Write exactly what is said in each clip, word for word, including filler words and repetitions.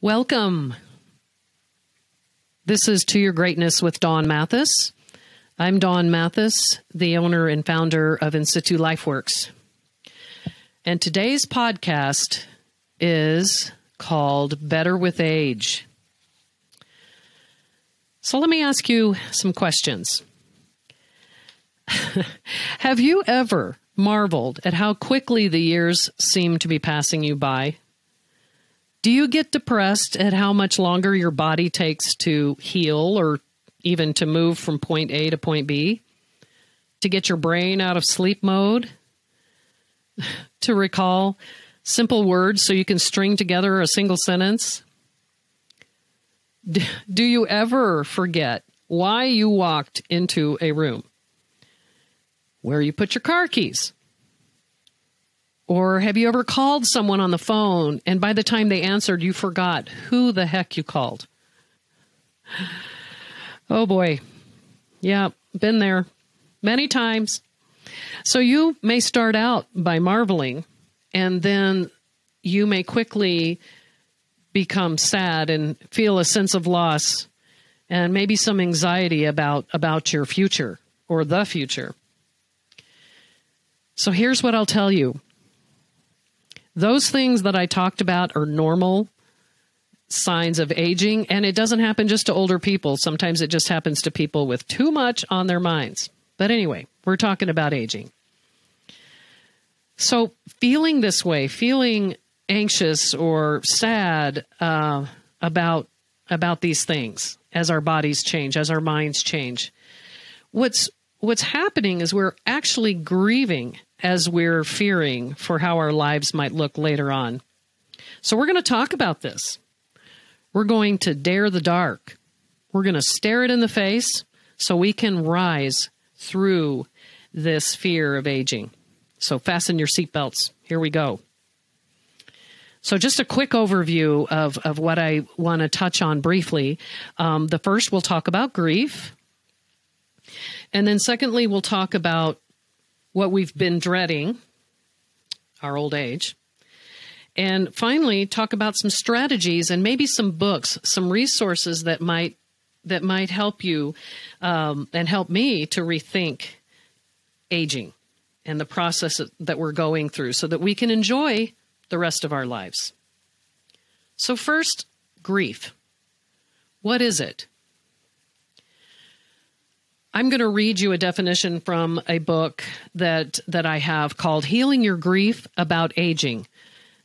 Welcome. This is To Your Greatness with Dawn Mathis. I'm Dawn Mathis, the owner and founder of In-Situ LifeWorks. And today's podcast is called Better with Age. So let me ask you some questions. Have you ever marveled at how quickly the years seem to be passing you by? Do you get depressed at how much longer your body takes to heal or even to move from point A to point B, to get your brain out of sleep mode, to recall simple words so you can string together a single sentence? Do you ever forget why you walked into a room, where you put your car keys? Or have you ever called someone on the phone and by the time they answered, you forgot who the heck you called? Oh boy. Yeah, been there many times. So you may start out by marveling, and then you may quickly become sad and feel a sense of loss and maybe some anxiety about, about your future or the future. So here's what I'll tell you. Those things that I talked about are normal signs of aging, and it doesn't happen just to older people. Sometimes it just happens to people with too much on their minds. But anyway, we're talking about aging. So feeling this way, feeling anxious or sad uh, about, about these things as our bodies change, as our minds change, what's, what's happening is we're actually grieving as we're fearing for how our lives might look later on. So we're going to talk about this. We're going to dare the dark. We're going to stare it in the face so we can rise through this fear of aging. So fasten your seatbelts. Here we go. So just a quick overview of, of what I want to touch on briefly. Um, the first, we'll talk about grief. And then secondly, we'll talk about what we've been dreading, our old age. And finally, talk about some strategies and maybe some books, some resources that might that might help you um, and help me to rethink aging and the process that we're going through so that we can enjoy the rest of our lives. So first, grief. What is it? I'm going to read you a definition from a book that, that I have called Healing Your Grief About Aging.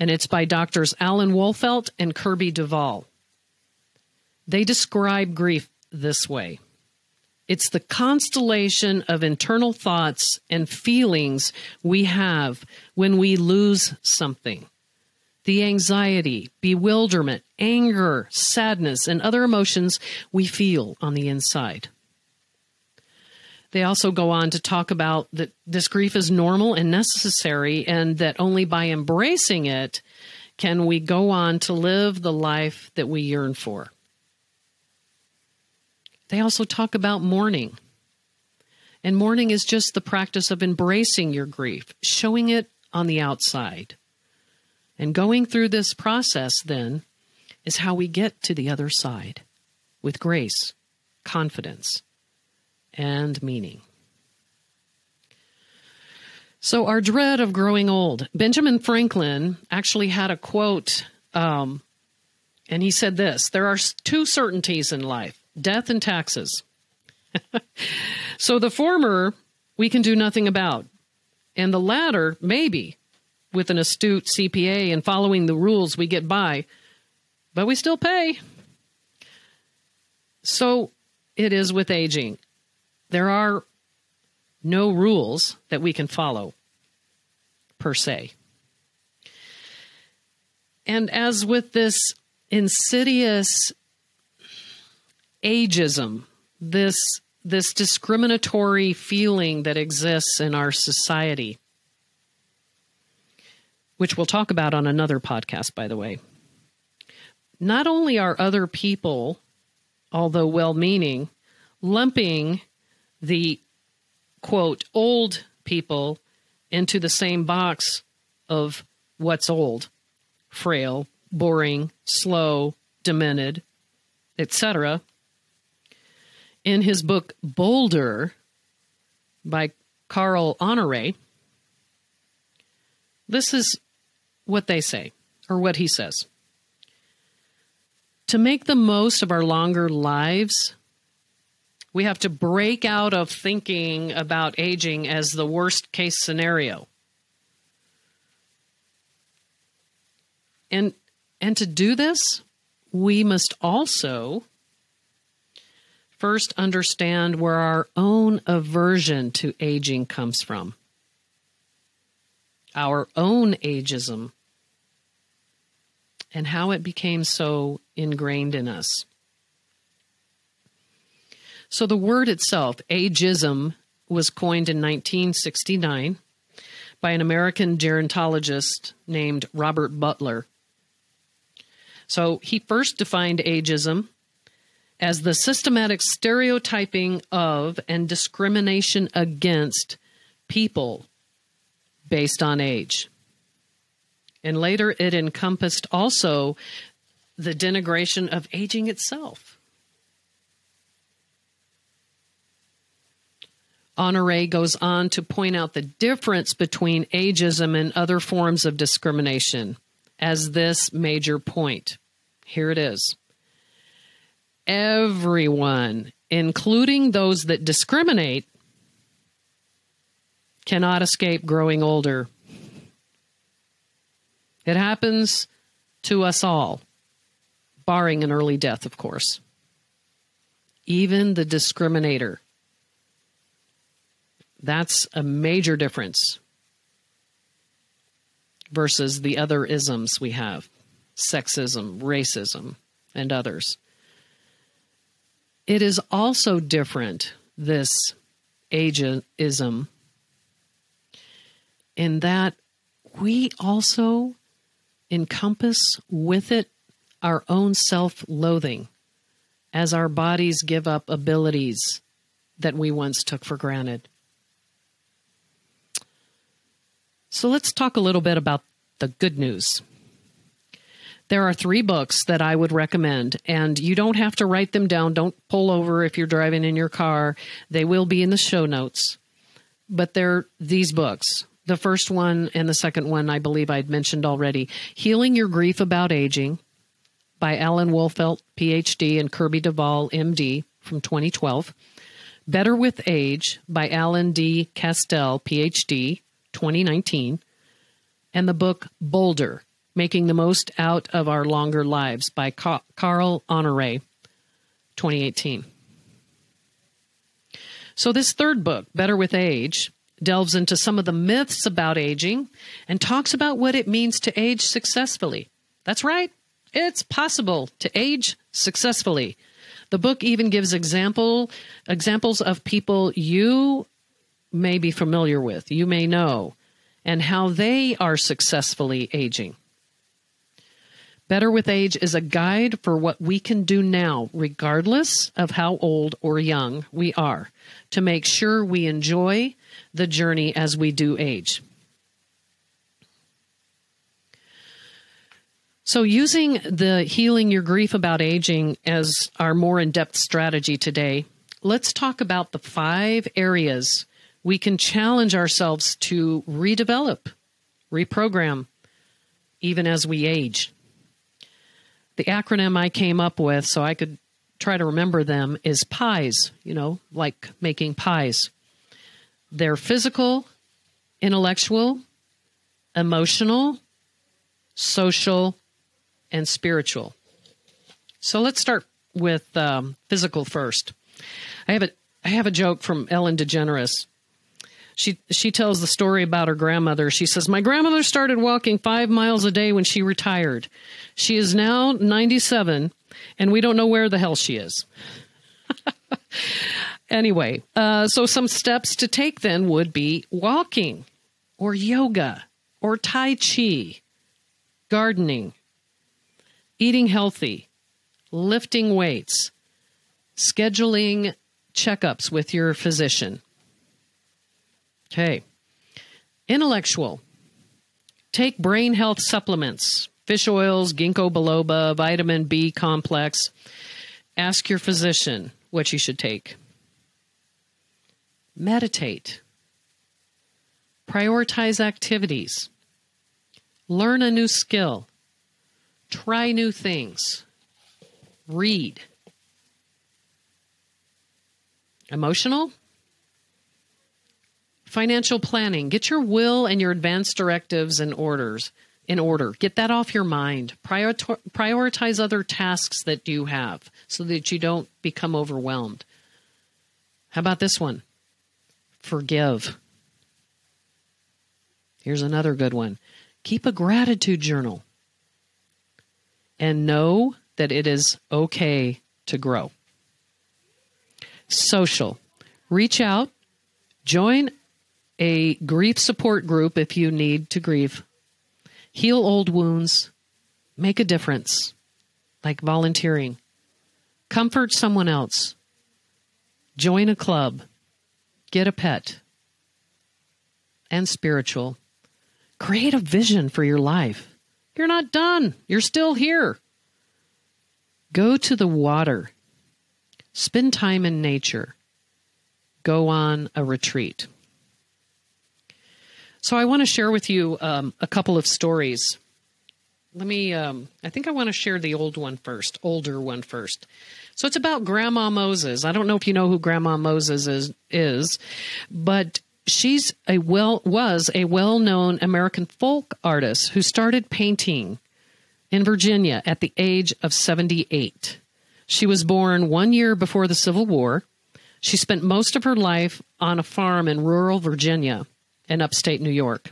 And it's by Doctors Alan Wolfelt and Kirby Duvall. They describe grief this way. It's the constellation of internal thoughts and feelings we have when we lose something. The anxiety, bewilderment, anger, sadness, and other emotions we feel on the inside. They also go on to talk about that this grief is normal and necessary, and that only by embracing it can we go on to live the life that we yearn for. They also talk about mourning. And mourning is just the practice of embracing your grief, showing it on the outside. And going through this process, then, is how we get to the other side with grace, confidence, and meaning. So our dread of growing old. Benjamin Franklin actually had a quote, um, and he said this: there are two certainties in life, death and taxes. So the former we can do nothing about, and the latter, maybe, with an astute C P A and following the rules, we get by, but we still pay. So it is with aging. There are no rules that we can follow, per se. And as with this insidious ageism, this, this discriminatory feeling that exists in our society, which we'll talk about on another podcast, by the way, not only are other people, although well-meaning, lumping the, quote, old people into the same box of what's old, frail, boring, slow, demented, et cetera. In his book Boulder by Carl Honoré, this is what they say, or what he says. To make the most of our longer lives, we have to break out of thinking about aging as the worst case scenario. And, and to do this, we must also first understand where our own aversion to aging comes from. Our own ageism and how it became so ingrained in us. So the word itself, ageism, was coined in nineteen sixty-nine by an American gerontologist named Robert Butler. So he first defined ageism as the systematic stereotyping of and discrimination against people based on age. And later it encompassed also the denigration of aging itself. Honoré goes on to point out the difference between ageism and other forms of discrimination as this major point. Here it is. Everyone, including those that discriminate, cannot escape growing older. It happens to us all, barring an early death, of course. Even the discriminator. That's a major difference versus the other isms we have, sexism, racism, and others. It is also different, this ageism, in that we also encompass with it our own self-loathing as our bodies give up abilities that we once took for granted. So let's talk a little bit about the good news. There are three books that I would recommend, and you don't have to write them down. Don't pull over if you're driving in your car. They will be in the show notes, but they're these books. The first one and the second one, I believe I'd mentioned already, Healing Your Grief About Aging by Alan Wolfelt, P H D, and Kirby Duvall, M D, from twenty twelve. Better with Age by Alan D. Castell, P H D, twenty nineteen, and the book Boulder, Making the Most Out of Our Longer Lives by Carl Honoré, twenty eighteen. So this third book, Better with Age, delves into some of the myths about aging and talks about what it means to age successfully. That's right. It's possible to age successfully. The book even gives example examples of people you may be familiar with, you may know, and how they are successfully aging. Better with Age is a guide for what we can do now, regardless of how old or young we are, to make sure we enjoy the journey as we do age. So using the Healing Your Grief About Aging as our more in-depth strategy today, let's talk about the five areas we can challenge ourselves to redevelop, reprogram, even as we age. The acronym I came up with, so I could try to remember them, is pies, you know, like making pies. They're physical, intellectual, emotional, social, and spiritual. So let's start with um, physical first. I have a, I have a joke from Ellen DeGeneres. She, she tells the story about her grandmother. She says, my grandmother started walking five miles a day when she retired. She is now ninety-seven, and we don't know where the hell she is. Anyway, uh, so some steps to take then would be walking or yoga or Tai Chi, gardening, eating healthy, lifting weights, scheduling checkups with your physician. Okay. Intellectual. Take brain health supplements fish oils, ginkgo biloba, vitamin B complex. Ask your physician what you should take. Meditate. Prioritize activities. Learn a new skill. Try new things. Read. Emotional? Financial planning. Get your will and your advance directives and orders in order. Get that off your mind. Prior- prioritize other tasks that you have so that you don't become overwhelmed. How about this one? Forgive. Here's another good one. Keep a gratitude journal and know that it is okay to grow. Social. Reach out. Join a grief support group if you need to grieve. Heal old wounds. Make a difference, like volunteering. Comfort someone else. Join a club. Get a pet. And spiritual. Create a vision for your life. You're not done. You're still here. Go to the water. Spend time in nature. Go on a retreat. So I want to share with you um, a couple of stories. Let me, um, I think I want to share the old one first, older one first. So it's about Grandma Moses. I don't know if you know who Grandma Moses is, is but she's a well, was a well-known American folk artist who started painting in Virginia at the age of seventy-eight. She was born one year before the Civil War. She spent most of her life on a farm in rural Virginia and upstate New York.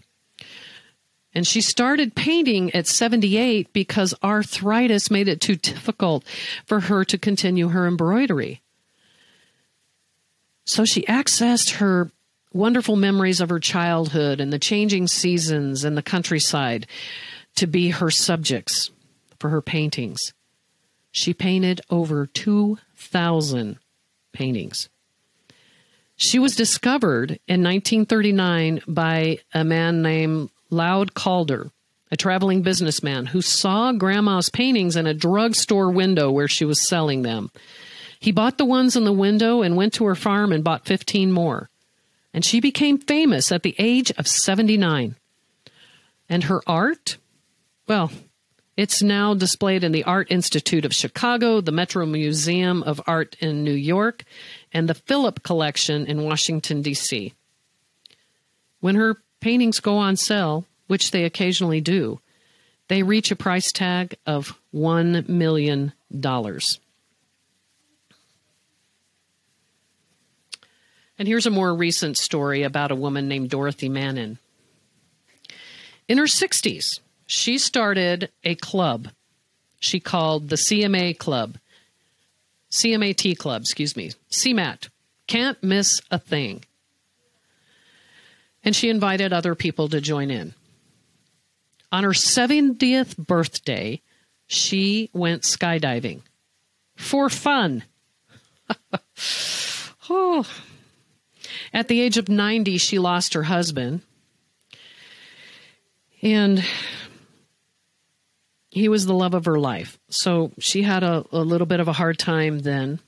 And she started painting at seventy-eight because arthritis made it too difficult for her to continue her embroidery. So she accessed her wonderful memories of her childhood and the changing seasons and the countryside to be her subjects for her paintings. She painted over two thousand paintings. She was discovered in nineteen thirty-nine by a man named Loud Calder, a traveling businessman who saw Grandma's paintings in a drugstore window where she was selling them. He bought the ones in the window and went to her farm and bought fifteen more. And she became famous at the age of seventy-nine. And her art? Well, it's now displayed in the Art Institute of Chicago, the Metro Museum of Art in New York, and the Philip Collection in Washington, D C When her paintings go on sale, which they occasionally do, they reach a price tag of one million dollars. And here's a more recent story about a woman named Dorothy Mannin. In her sixties, she started a club she called the C M A Club. C M A T Club, excuse me. C M A T. Can't miss a thing. And she invited other people to join in. On her seventieth birthday, she went skydiving for fun. Oh. At the age of ninety, she lost her husband. And he was the love of her life. So she had a, a little bit of a hard time then.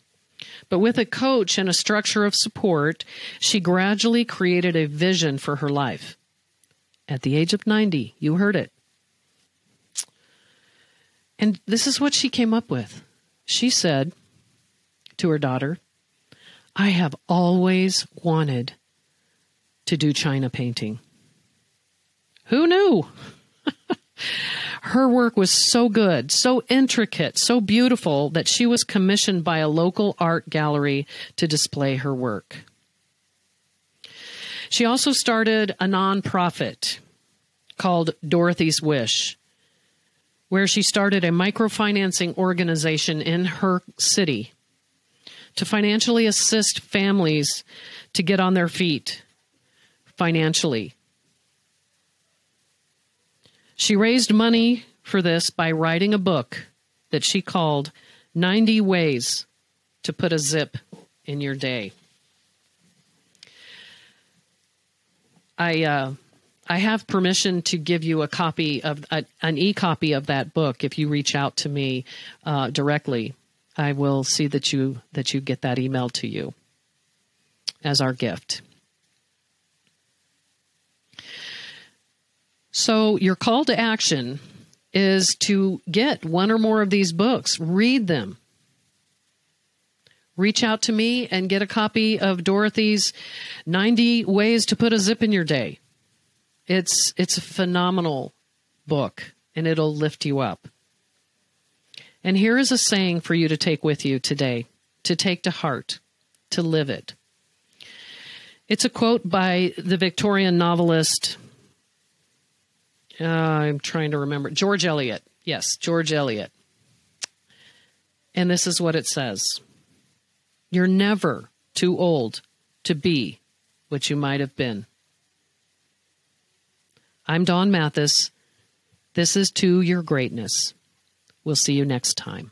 But with a coach and a structure of support, she gradually created a vision for her life. At the age of ninety, you heard it. And this is what she came up with. She said to her daughter, I have always wanted to do China painting. Who knew? Her work was so good, so intricate, so beautiful that she was commissioned by a local art gallery to display her work. She also started a nonprofit called Dorothy's Wish, where she started a microfinancing organization in her city to financially assist families to get on their feet financially. She raised money for this by writing a book that she called ninety Ways to Put a Zip in Your Day. I, uh, I have permission to give you a copy of a, an e-copy of that book. If you reach out to me uh, directly, I will see that you that you get that email to you as our gift. So your call to action is to get one or more of these books, read them. Reach out to me and get a copy of Dorothy's ninety Ways to Put a Zip in Your Day. It's, it's a phenomenal book, and it'll lift you up. And here is a saying for you to take with you today, to take to heart, to live it. It's a quote by the Victorian novelist, uh, I'm trying to remember, George Eliot. Yes, George Eliot. And this is what it says. You're never too old to be what you might have been. I'm Dawn Mathis. This is To Your Greatness. We'll see you next time.